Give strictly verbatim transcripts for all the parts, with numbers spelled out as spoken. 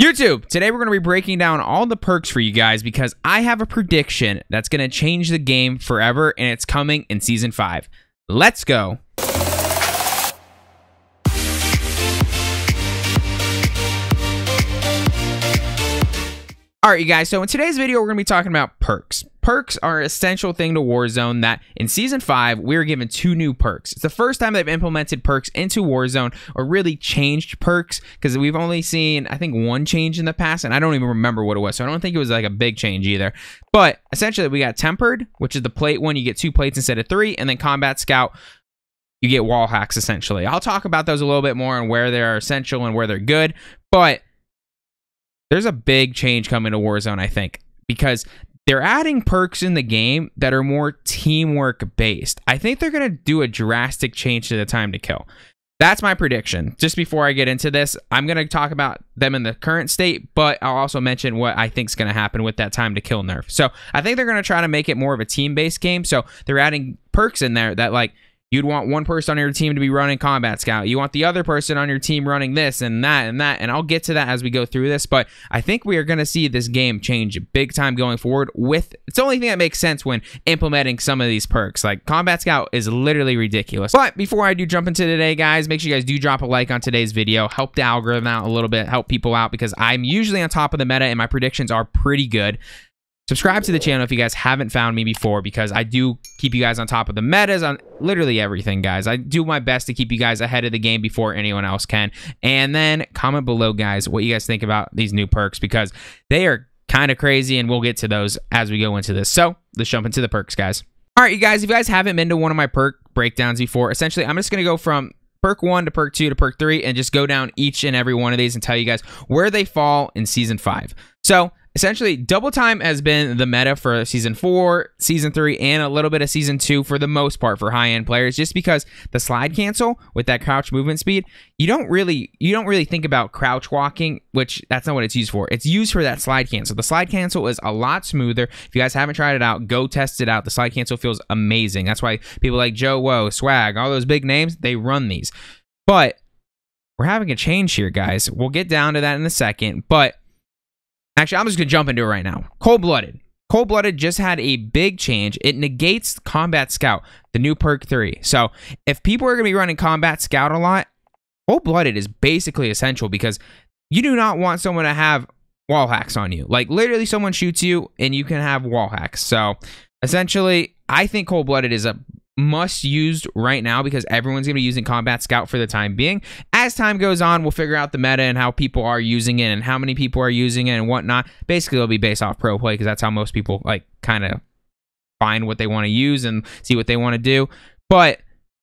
YouTube, today we're going to be breaking down all the perks for you guys because I have a prediction that's going to change the game forever, and it's coming in Season five. Let's go. All right, you guys, so in today's video, we're going to be talking about perks. Perks are an essential thing to Warzone that in Season five, we were given two new perks. It's the first time they've implemented perks into Warzone or really changed perks because we've only seen, I think, one change in the past, and I don't even remember what it was, so I don't think it was like a big change either. But essentially, we got Tempered, which is the plate one. You get two plates instead of three, and then Combat Scout, you get wall hacks, essentially. I'll talk about those a little bit more and where they're essential and where they're good, but there's a big change coming to Warzone, I think, because they're adding perks in the game that are more teamwork based. I think they're going to do a drastic change to the time to kill. That's my prediction. Just before I get into this, I'm going to talk about them in the current state, but I'll also mention what I think is going to happen with that time to kill nerf. So I think they're going to try to make it more of a team based game. So they're adding perks in there that, like, you'd want one person on your team to be running Combat Scout. You want the other person on your team running this and that and that. And I'll get to that as we go through this. But I think we are going to see this game change big time going forward. With it's the only thing that makes sense when implementing some of these perks. Like, Combat Scout is literally ridiculous. But before I do jump into today, guys, make sure you guys do drop a like on today's video. Help the algorithm out a little bit. Help people out because I'm usually on top of the meta and my predictions are pretty good. Subscribe to the channel if you guys haven't found me before because I do keep you guys on top of the metas on literally everything, guys. I do my best to keep you guys ahead of the game before anyone else can. And then comment below, guys, what you guys think about these new perks because they are kind of crazy, and we'll get to those as we go into this. So let's jump into the perks, guys. All right, you guys, if you guys haven't been to one of my perk breakdowns before, essentially I'm just going to go from perk one to perk two to perk three and just go down each and every one of these and tell you guys where they fall in season five. So essentially, double time has been the meta for season four, season three, and a little bit of season two for the most part for high-end players, just because the slide cancel with that crouch movement speed, you don't really you don't really think about crouch walking, which that's not what it's used for. It's used for that slide cancel. The slide cancel is a lot smoother. If you guys haven't tried it out, go test it out. The slide cancel feels amazing. That's why people like Joe Willow, Swag, all those big names, they run these. But we're having a change here, guys. We'll get down to that in a second, but actually, I'm just going to jump into it right now. Cold-blooded. Cold-blooded just had a big change. It negates Combat Scout, the new perk three. So if people are going to be running Combat Scout a lot, Cold-blooded is basically essential because you do not want someone to have wall hacks on you. Like, literally someone shoots you and you can have wall hacks. So essentially, I think Cold-blooded is a must used right now because everyone's going to be using Combat Scout for the time being. As time goes on, we'll figure out the meta and how people are using it and how many people are using it and whatnot. Basically, it'll be based off pro play because that's how most people, like, kind of find what they want to use and see what they want to do. But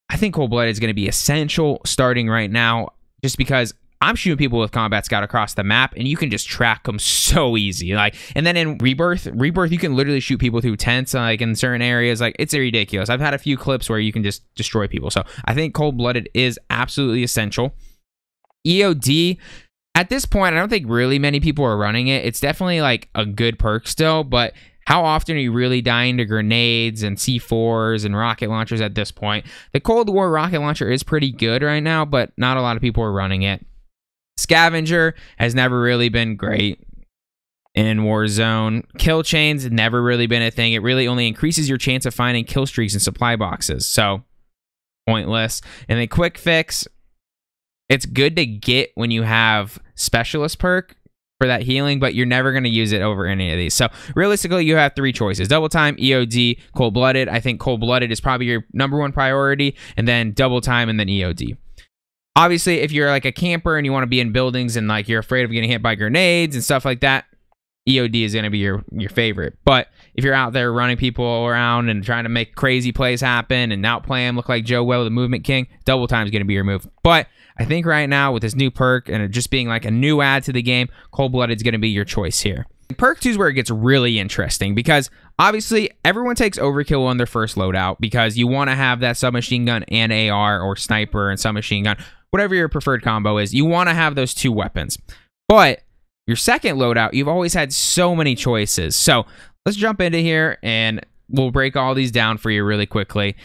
I think Cold-blooded is going to be essential starting right now just because I'm shooting people with Combat Scout across the map, and you can just track them so easy. Like, and then in Rebirth, Rebirth, you can literally shoot people through tents, like, in certain areas. Like, it's ridiculous. I've had a few clips where you can just destroy people. So I think Cold-blooded is absolutely essential. E O D, at this point, I don't think really many people are running it. It's definitely, like, a good perk still, but how often are you really dying to grenades and C fours and rocket launchers at this point? The Cold War rocket launcher is pretty good right now, but not a lot of people are running it. Scavenger has never really been great in Warzone. Kill chains never really been a thing. It really only increases your chance of finding kill streaks and supply boxes. So pointless. And then quick fix. It's good to get when you have specialist perk for that healing, but you're never going to use it over any of these. So realistically, you have three choices: double time, E O D, Cold-blooded. I think Cold-blooded is probably your number one priority, and then double time, and then E O D. Obviously, if you're like a camper and you want to be in buildings and, like, you're afraid of getting hit by grenades and stuff like that, E O D is going to be your, your favorite. But if you're out there running people around and trying to make crazy plays happen and outplay them, look like Joe Willow, the movement king, double time is going to be your move. But I think right now with this new perk and it just being like a new add to the game, Cold-blooded is going to be your choice here. Perk two is where it gets really interesting because obviously everyone takes overkill on their first loadout because you want to have that submachine gun and A R or sniper and submachine gun, whatever your preferred combo is. You want to have those two weapons. But your second loadout, you've always had so many choices. So let's jump into here and we'll break all these down for you really quickly.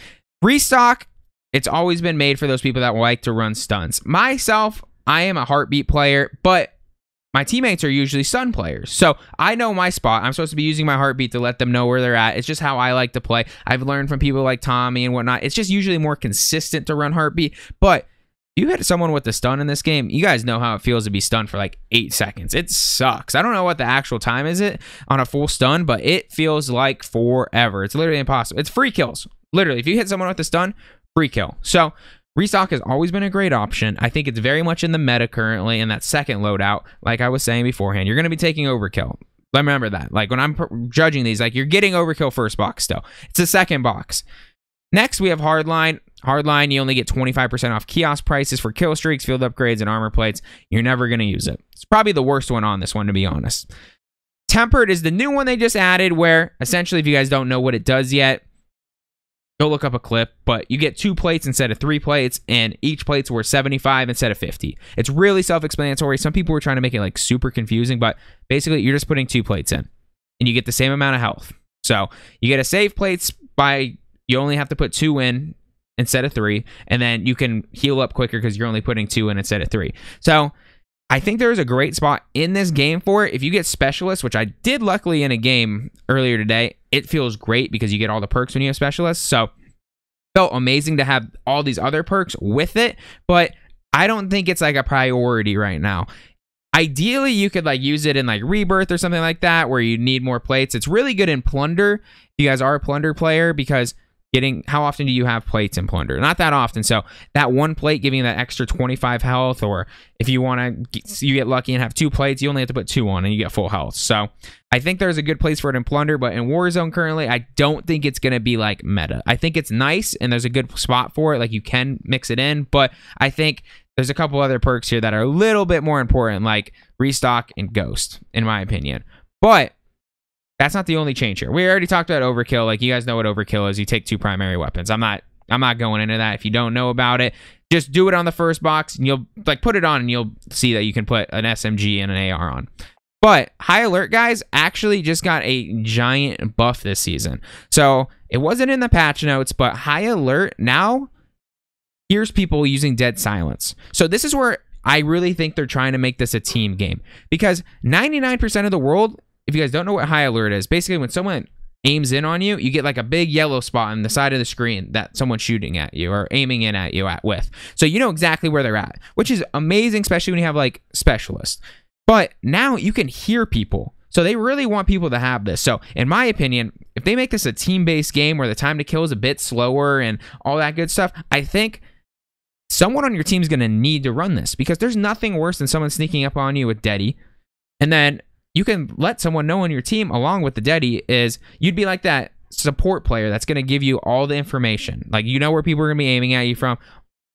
Restock, it's always been made for those people that like to run stunts. Myself, I am a heartbeat player, but My teammates are usually stun players, so I know my spot. I'm supposed to be using my heartbeat to let them know where they're at. It's just how I like to play. I've learned from people like Tommy and whatnot. It's just usually more consistent to run heartbeat, but you hit someone with a stun in this game, you guys know how it feels to be stunned for like eight seconds. It sucks. I don't know what the actual time is it on a full stun, but it feels like forever. It's literally impossible. It's free kills. Literally, if you hit someone with a stun, free kill. So restock has always been a great option. I think it's very much in the meta currently in that second loadout. Like I was saying beforehand, you're going to be taking overkill. Remember that. Like when I'm judging these, like you're getting overkill first box still. It's the second box. Next, we have Hardline. Hardline, you only get twenty-five percent off kiosk prices for kill streaks, field upgrades, and armor plates. You're never going to use it. It's probably the worst one on this one, to be honest. Tempered is the new one they just added where, essentially, if you guys don't know what it does yet, go look up a clip, but you get two plates instead of three plates, and each plate's worth seventy-five instead of fifty. It's really self-explanatory. Some people were trying to make it like super confusing, but basically you're just putting two plates in, and you get the same amount of health. So you get a save plates by, you only have to put two in instead of three, and then you can heal up quicker because you're only putting two in instead of three. So I think there's a great spot in this game for it. If you get specialists, which I did luckily in a game earlier today, it feels great because you get all the perks when you have specialists. So felt amazing to have all these other perks with it, but I don't think it's like a priority right now. Ideally, you could like use it in like Rebirth or something like that where you need more plates. It's really good in Plunder. If you guys are a Plunder player, because getting, how often do you have plates in Plunder? Not that often. So that one plate giving you that extra twenty-five health, or if you want to, you get lucky and have two plates, you only have to put two on and you get full health. So I think there's a good place for it in Plunder, but in Warzone currently, I don't think it's going to be like meta. I think it's nice and there's a good spot for it. Like you can mix it in, but I think there's a couple other perks here that are a little bit more important, like Restock and Ghost, in my opinion. But that's not the only change here. We already talked about overkill. Like, you guys know what overkill is. You take two primary weapons. I'm not I'm not going into that. If you don't know about it, just do it on the first box and you'll like put it on and you'll see that you can put an S M G and an A R on. But High Alert guys actually just got a giant buff this season. So it wasn't in the patch notes, but High Alert now hears people using Dead Silence. So this is where I really think they're trying to make this a team game, because ninety-nine percent of the world, if you guys don't know what High Alert is, basically when someone aims in on you, you get like a big yellow spot on the side of the screen that someone's shooting at you or aiming in at you at with. So you know exactly where they're at, which is amazing, especially when you have like specialists. But now you can hear people. So they really want people to have this. So in my opinion, if they make this a team-based game where the time to kill is a bit slower and all that good stuff, I think someone on your team is going to need to run this, because there's nothing worse than someone sneaking up on you with Deadeye, and then you can let someone know on your team along with the Deadeye is you'd be like that support player that's going to give you all the information. Like, you know where people are going to be aiming at you from,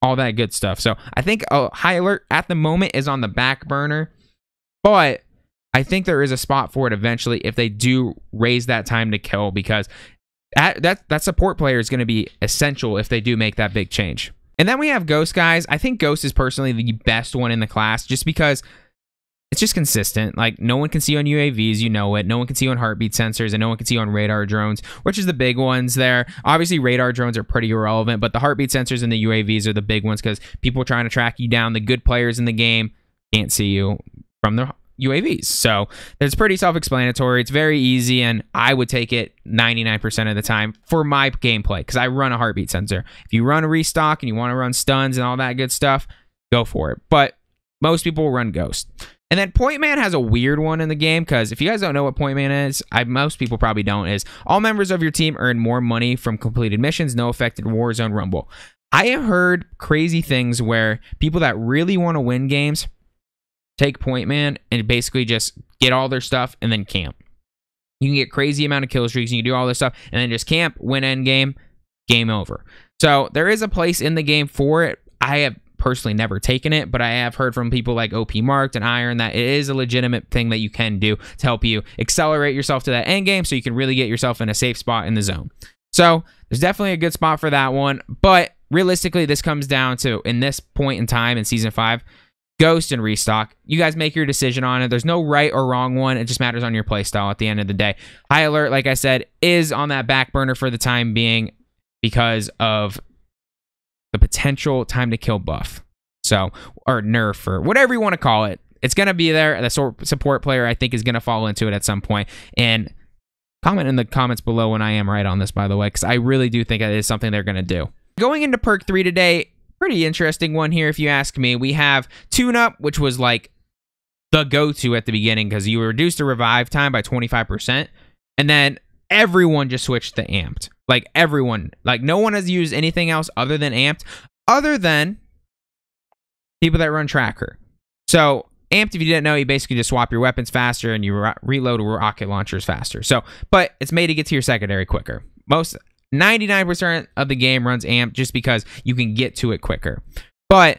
all that good stuff. So I think oh, High Alert at the moment is on the back burner, but I think there is a spot for it eventually if they do raise that time to kill, because at, that, that support player is going to be essential if they do make that big change. And then we have Ghost, guys. I think Ghost is personally the best one in the class just because it's just consistent. Like, no one can see you on U A Vs, you know it. No one can see you on heartbeat sensors, and no one can see you on radar drones, which is the big ones there. Obviously, radar drones are pretty irrelevant, but the heartbeat sensors and the U A Vs are the big ones because people trying to track you down, the good players in the game, can't see you from their U A Vs. So it's pretty self-explanatory. It's very easy, and I would take it ninety-nine percent of the time for my gameplay because I run a heartbeat sensor. If you run a restock and you want to run stuns and all that good stuff, go for it. But most people will run Ghost. And then Point Man has a weird one in the game, because if you guys don't know what Point Man is, I, most people probably don't, is all members of your team earn more money from completed missions, no affected Warzone Rumble. I have heard crazy things where people that really want to win games take Point Man and basically just get all their stuff and then camp. You can get crazy amount of kill streaks, you can do all this stuff, and then just camp, win end game, game over. So there is a place in the game for it. I have personally never taken it, but I have heard from people like op marked and Iron that it is a legitimate thing that you can do to help you accelerate yourself to that end game so you can really get yourself in a safe spot in the zone. So there's definitely a good spot for that one, but realistically this comes down to, in this point in time in season five, Ghost and Restock. You guys make your decision on it. There's no right or wrong one. It just matters on your play style at the end of the day. High Alert, like I said, is on that back burner for the time being because of the potential time to kill buff, so, or nerf, or whatever you want to call it. it's going to be there. And the support player, I think, is going to fall into it at some point. And comment in the comments below when I am right on this, by the way, because I really do think it is something they're going to do. Going into perk three today, pretty interesting one here, if you ask me. We have Tune Up, which was like the go-to at the beginning because you reduced the revive time by twenty-five percent. And then everyone just switched to Amped. Like, everyone. Like, no one has used anything else other than Amped, other than people that run Tracker. So, Amped, if you didn't know, you basically just swap your weapons faster and you re reload rocket launchers faster. So, but it's made to get to your secondary quicker. Most, ninety-nine percent of the game runs Amped just because you can get to it quicker. But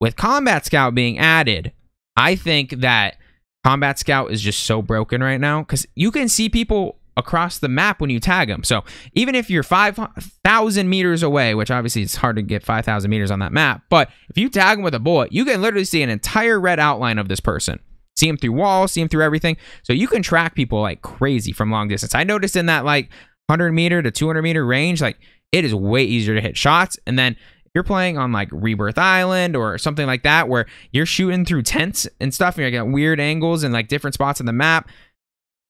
with Combat Scout being added, I think that Combat Scout is just so broken right now because you can see people across the map when you tag them. So even if you're five thousand meters away, which obviously it's hard to get five thousand meters on that map, but if you tag them with a bullet, you can literally see an entire red outline of this person. See them through walls, see them through everything. So you can track people like crazy from long distance. I noticed in that like one hundred meter to two hundred meter range, like it is way easier to hit shots. And then if you're playing on like Rebirth Island or something like that, where you're shooting through tents and stuff and you're got weird angles and like different spots on the map,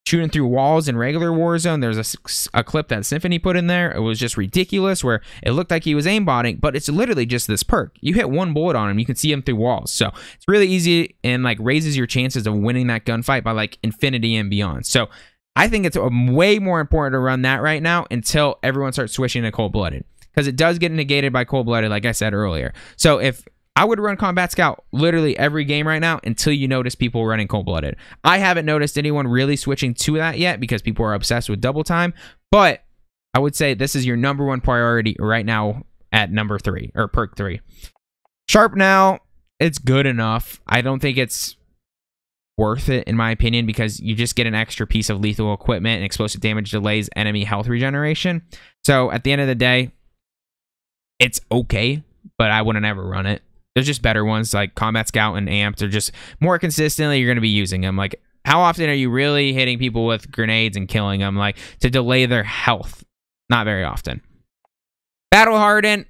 shooting through walls in regular Warzone. There's a, a clip that Symphony put in there. It was just ridiculous where it looked like he was aimbotting, but it's literally just this perk. You hit one bullet on him, you can see him through walls. So it's really easy and like raises your chances of winning that gunfight by like infinity and beyond. So I think it's way more important to run that right now until everyone starts switching to Cold-blooded because it does get negated by Cold-blooded, like I said earlier. So if I would run Combat Scout literally every game right now until you notice people running Cold-blooded. I haven't noticed anyone really switching to that yet because people are obsessed with double time, but I would say this is your number one priority right now at number three, or perk three. Sharp now, it's good enough. I don't think it's worth it, in my opinion, because you just get an extra piece of lethal equipment and explosive damage delays enemy health regeneration. So at the end of the day, it's okay, but I wouldn't ever run it. There's just better ones like Combat Scout and Amped. Are just more consistently you're going to be using them. Like, how often are you really hitting people with grenades and killing them, like, to delay their health? Not very often. Battle Hardened.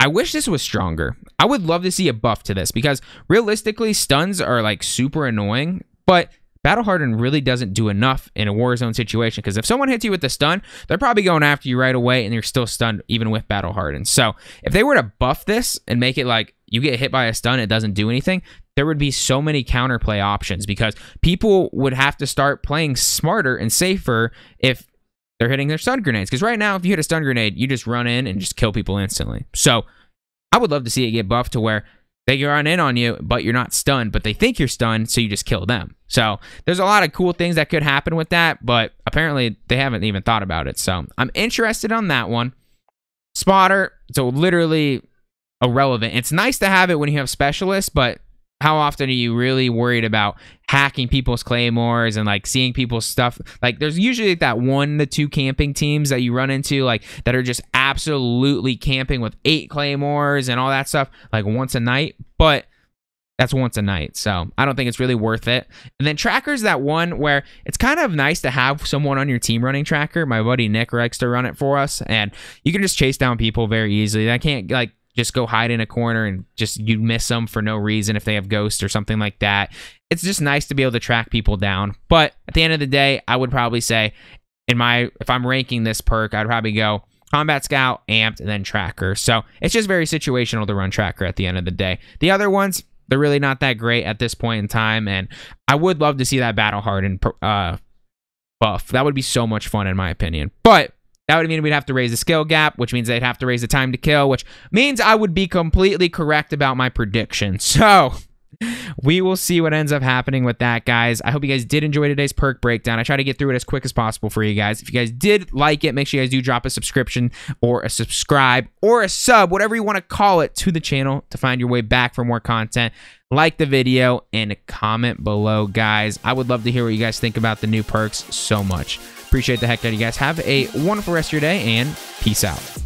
I wish this was stronger. I would love to see a buff to this because realistically, stuns are like super annoying, but Battle Hardened really doesn't do enough in a Warzone situation because if someone hits you with a stun, they're probably going after you right away and you're still stunned even with Battle Hardened. So if they were to buff this and make it like you get hit by a stun, it doesn't do anything, there would be so many counterplay options because people would have to start playing smarter and safer if they're hitting their stun grenades. Because right now, if you hit a stun grenade, you just run in and just kill people instantly. So I would love to see it get buffed to where they run in on you, but you're not stunned, but they think you're stunned, so you just kill them. So there's a lot of cool things that could happen with that, but apparently they haven't even thought about it. So I'm interested on that one. Spotter, so literally irrelevant. It's nice to have it when you have specialists, but how often are you really worried about hacking people's claymores and like seeing people's stuff? Like, there's usually like that one to two camping teams that you run into, like, that are just absolutely camping with eight claymores and all that stuff, like, once a night. But that's once a night, so I don't think it's really worth it. And then Tracker's that one where it's kind of nice to have someone on your team running Tracker. My buddy Nick Rex to run it for us, and you can just chase down people very easily. I can't like just go hide in a corner and just you miss them for no reason if they have ghosts or something like that. It's just nice to be able to track people down. But at the end of the day, I would probably say in my, if I'm ranking this perk, I'd probably go Combat Scout, Amped, and then Tracker. So it's just very situational to run Tracker at the end of the day. The other ones, they're really not that great at this point in time. And I would love to see that Battle Hardened uh, buff. That would be so much fun in my opinion. But that would mean we'd have to raise the skill gap, which means they'd have to raise the time to kill, which means I would be completely correct about my prediction. So we will see what ends up happening with that, guys. I hope you guys did enjoy today's perk breakdown. I try to get through it as quick as possible for you guys. If you guys did like it, make sure you guys do drop a subscription or a subscribe or a sub, whatever you want to call it, to the channel to find your way back for more content. Like the video and comment below, guys. I would love to hear what you guys think about the new perks so much. Appreciate the heck out of you guys. Have a wonderful rest of your day and peace out.